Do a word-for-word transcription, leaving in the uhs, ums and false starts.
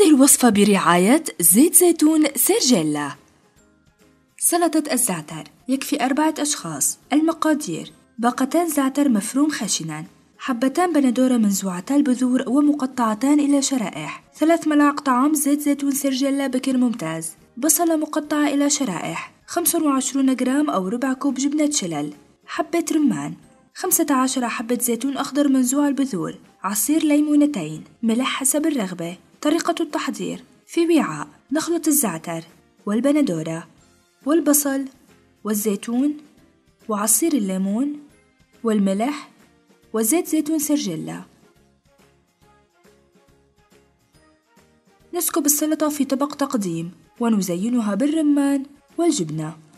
هذه الوصفة برعاية زيت زيتون سيرجيلا. سلطة الزعتر، يكفي أربعة أشخاص. المقادير: باقتان زعتر مفروم خشنا، حبتان بندورة منزوعتا البذور ومقطعتان إلى شرائح، ثلاث ملاعق طعام زيت زيتون سيرجيلا بكر ممتاز، بصلة مقطعة إلى شرائح، خمسة وعشرون جرام أو ربع كوب جبنة شلل، حبة رمان، خمسة عشر حبة زيتون أخضر منزوع البذور، عصير ليمونتين، ملح حسب الرغبة. طريقة التحضير: في وعاء نخلط الزعتر والبندورة والبصل والزيتون وعصير الليمون والملح وزيت زيتون سيرجيلا. نسكب السلطة في طبق تقديم ونزينها بالرمان والجبنة.